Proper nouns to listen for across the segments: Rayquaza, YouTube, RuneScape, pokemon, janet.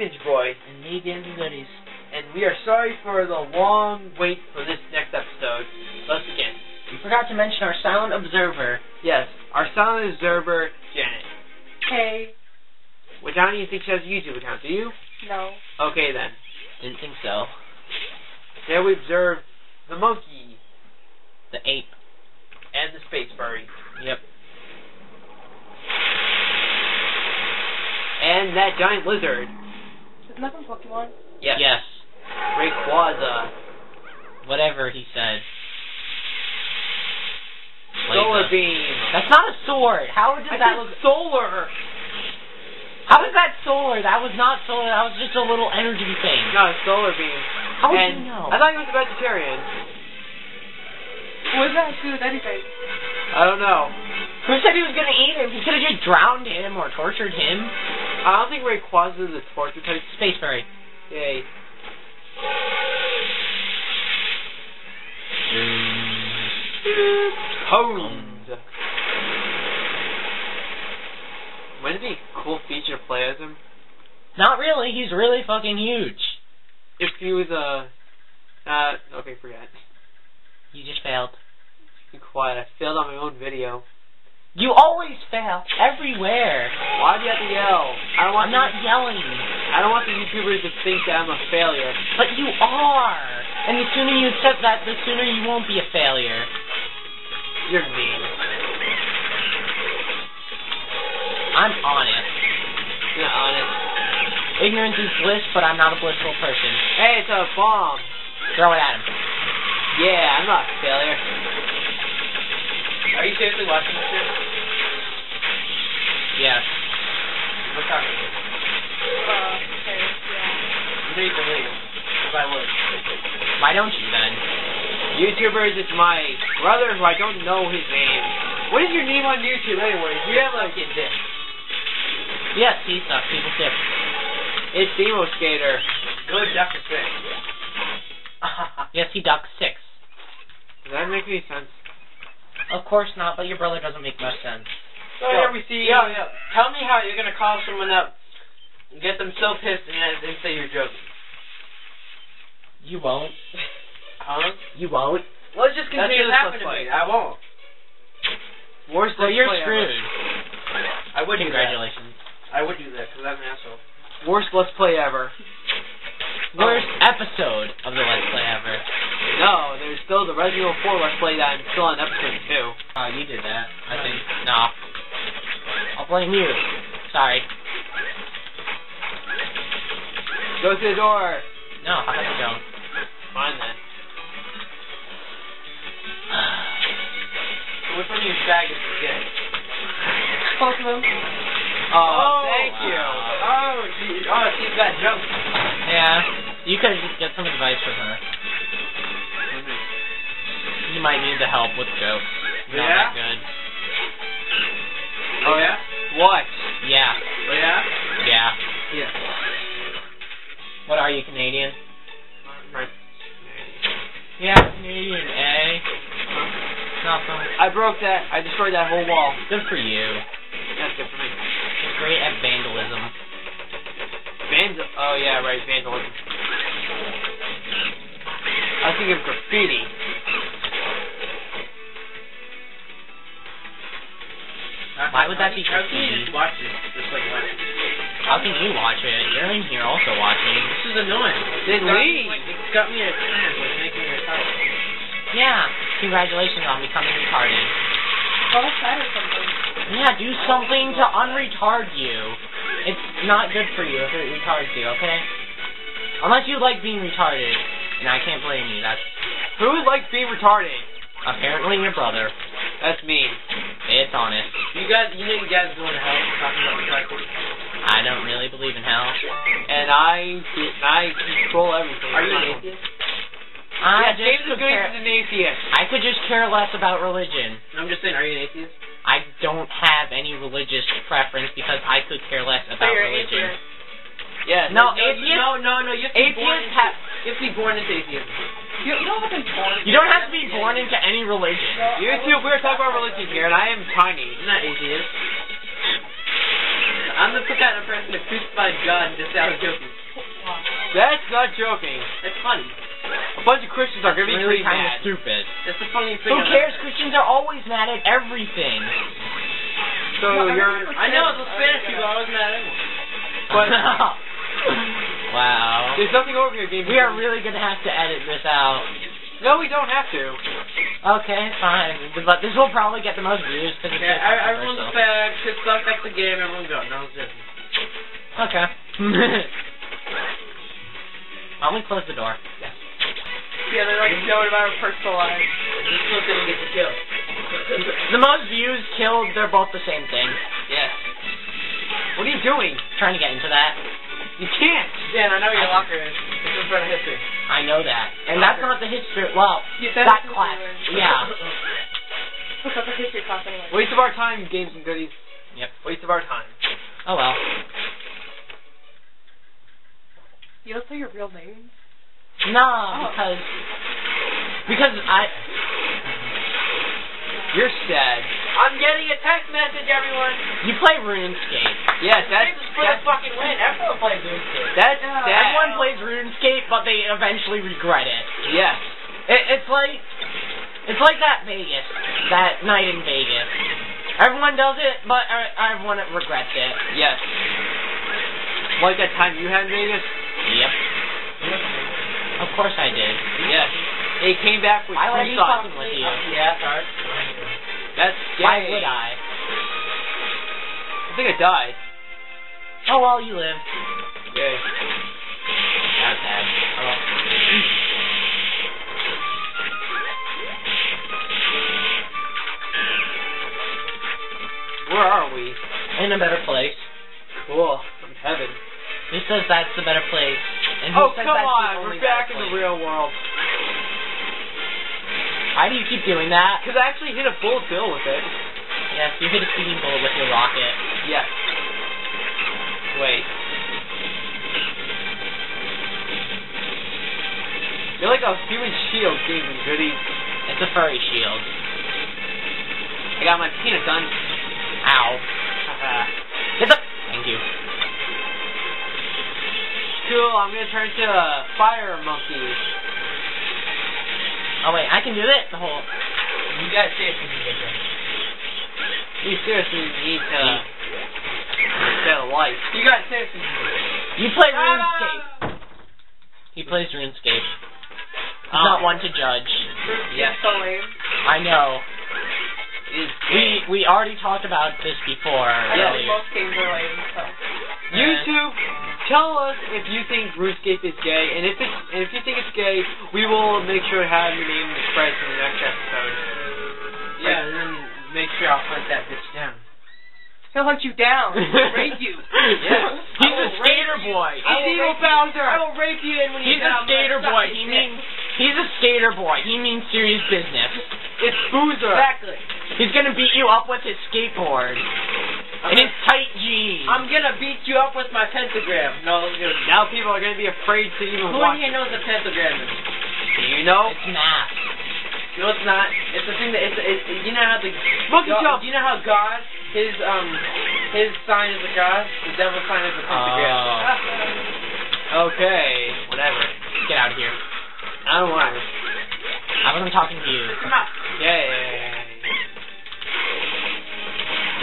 Image Boy and me again the Goodies, and we are sorry for the long wait for this next episode. Let's begin. We forgot to mention our silent observer. Yes, our silent observer, Janet. Hey. Which I don't even think she has a YouTube account, do you? No. Okay then. Didn't think so. There we observed the monkey, the ape, and the space furry. Yep. And that giant lizard. Isn't that from Pokemon? Yes. Yes. Rayquaza. Whatever he said. Solar beam. That's not a sword. How does that look? Solar. How is that solar? That was not solar. That was just a little energy thing. No, solar beam. How would you know? I thought he was a vegetarian. What does that do with anything? I don't know. Who said he was going to eat him? He could have just drowned him or tortured him. I don't think Rayquaza is a torture type. Space fairy. Yay. Honed. Wouldn't it be a cool feature to play as him? Not really. He's really fucking huge. If he was a... okay, forget. You just failed. Be quiet. I failed on my own video. You always fail. Everywhere. Why do you have to yell? I'm not yelling. I don't want the YouTubers to think that I'm a failure. But you are. And the sooner you accept that, the sooner you won't be a failure. You're mean. I'm honest. You're honest. Ignorance is bliss, but I'm not a blissful person. Hey, it's a bomb. Throw it at him. Yeah, I'm not a failure. Are you seriously watching this shit? Yes. What time is it? Okay, yeah. You don't even believe it. If I would. Why don't you then? YouTubers, it's my brother who I don't know his name. What is your name on YouTube anyway? You have like a dick. Yes, he sucks. He's a dick. It's Demo Skater. Good duck to six. Yes, he ducks six. Does that make any sense? Of course not, but your brother doesn't make much sense. So here we see. Yeah. Tell me how you're gonna call someone up and get them so pissed and they say you're joking. You won't. Huh? You won't. Well, it's just continue to happen to me. I won't. Worst so you're screwed. I would. Congratulations. I would do that because I'm an asshole. Worst let's play ever. Worst episode of the let's play ever. No, there's still the Resident Evil 4 let's play that I'm still on episode 2. Oh, you did that, I think. No. I'll blame you. Sorry. Go through the door. No, I have to go. Fine then. Which one of your bag is good? Both of them. Oh, thank you. Wow. Oh, geez. Oh, she's got jump. Yeah. You could just get some advice from her. You might need the help with jokes. You're not that good. Oh yeah? What? Yeah. Oh yeah? Yeah. Yeah. What are you, Canadian? Right. Yeah, Canadian, eh? Not fun. I broke that. I destroyed that whole wall. Good for you. That's good for me. You're great at vandalism. Oh yeah, right, vandalism. I was thinking of graffiti. Why would that be tricky? How can you watch it? You're in here also watching. This is annoying. It got me a chance with making me retarded. Yeah. Congratulations on becoming retarded. Go outside or something. Yeah, do something to unretard you. It's not good for you if it retards you, okay? Unless you like being retarded. And I can't blame you. That's... Who would like being retarded? Apparently your brother. That's mean. It's honest. You guys go to hell talking about recycling. I don't really believe in hell. And I control everything. Are you an atheist? Yeah, James is going to an atheist. I could just care less about religion. I'm just saying, are you an atheist? I don't have any religious preference because I could care less about religion. Yeah. No, atheist. No. You have to be born into atheism. You don't have to be born. You don't have to be born into any religion. No, you two, we're talking about religion here, and I am tiny. I'm not atheist. I'm the kind of person to preach my God just out of joking. That's not joking. That's funny. A bunch of Christians are going to be really kind of stupid. That's the funny thing. Who cares? Christians are always mad at everything. So no, you're... I know, it's a Spanish people are always mad at everyone. But... Wow. There's nothing over here, game. We are really going to have to edit this out. No, we don't have to. Okay, fine. But this will probably get the most views. Yeah, everyone's a fag. Shit sucks. That's the game. Everyone go. No, it's just... Okay. Why don't we close the door? Yes. Yeah, they're like knowing about our personal lives. This one's going to get the kill. The most views killed, they're both the same thing. Yes. What are you doing? Trying to get into that. You can't! Dan, I know your locker is. This is for the history. I know that. And that's not the history. Well, yeah, that class. Yeah. That's a history class anyway. Waste of our time, games and goodies. Yep. Waste of our time. Oh well. You don't say your real name? No, because I... You're sad. I'm getting a text message, everyone. You play RuneScape. Yes, that's... That's fucking win. Everyone plays RuneScape. That's sad. Everyone plays RuneScape, but they eventually regret it. Yes. It's like that Vegas. That night in Vegas. Everyone does it, but everyone regrets it. Yes. Like that time you had in Vegas? Yep. Of course I did. Yes. It came back with two socks. With you. Yeah, sorry. That's gay. Why would I? I think I died. Oh, well, you lived. Yay. Not bad. Oh. Where are we? In a better place. Cool. From heaven. Who says that's the better place? And who says that's the only better place? Oh, come on! We're back in the real world. Why do you keep doing that? Because I actually hit a bullet bill with it. Yes, you hit a speeding bullet with your rocket. Yes. Wait. You're like a human shield, Dave and Goody. It's a furry shield. I got my peanut gun. Ow. It's up. Thank you. Cool, I'm gonna turn into a fire monkey. Oh wait, I can do that? The whole... You guys seriously need to get You seriously need to... Instead of life. You guys seriously need to You play RuneScape. He plays RuneScape. He's not one to judge. Yes. So lame. I know. We already talked about this before. Yeah, most games are lame, so... YouTube... Tell us if you think RuneScape is gay, and if you think it's gay, we will make sure to have your name expressed in the next episode. Yeah, and then make sure I'll hunt that bitch down. He'll hunt you down. He'll rape you. Yes. He's a skater boy. He's evil Bowser. I will rape you in when you get out. He's a skater boy. He means serious business. It's Boozer. Exactly. He's gonna beat you up with his skateboard. And his tight jeans. I'm gonna beat you up with my pentagram. No, now people are gonna be afraid to even watch. Who here knows what a pentagram is? Do you know? It's not. No, it's not. It's the thing that it's you know how the God, you know how God his sign is a cross, the devil's sign is a pentagram. Okay, whatever. Get out of here. I don't want to. I wasn't talking to you. Come on. Yeah.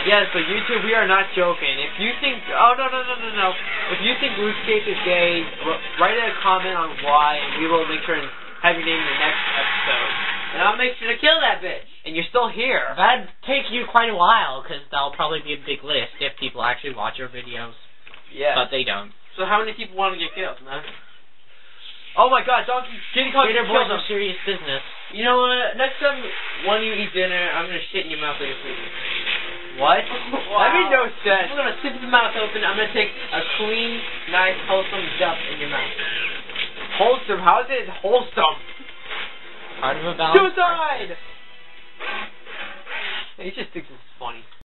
Yes, but YouTube, we are not joking. If you think... Oh, no. If you think RuneScape is gay, write a comment on why, and we will make sure and have your name in the next episode. And I'll make sure to kill that bitch. And you're still here. That'd take you quite a while, because that'll probably be a big list if people actually watch your videos. Yeah. But they don't. So how many people want to get killed, man? Oh my god, Donkey Kitty Kong Gator Boys are serious business. You know what? Next time one of you eat dinner, I'm going to shit in your mouth like a food. What? Wow. That made no sense. I'm gonna sip your mouth open. I'm gonna take a clean, nice, wholesome dump in your mouth. Wholesome? How is it wholesome? Part of a balance. Suicide! He just thinks it's funny.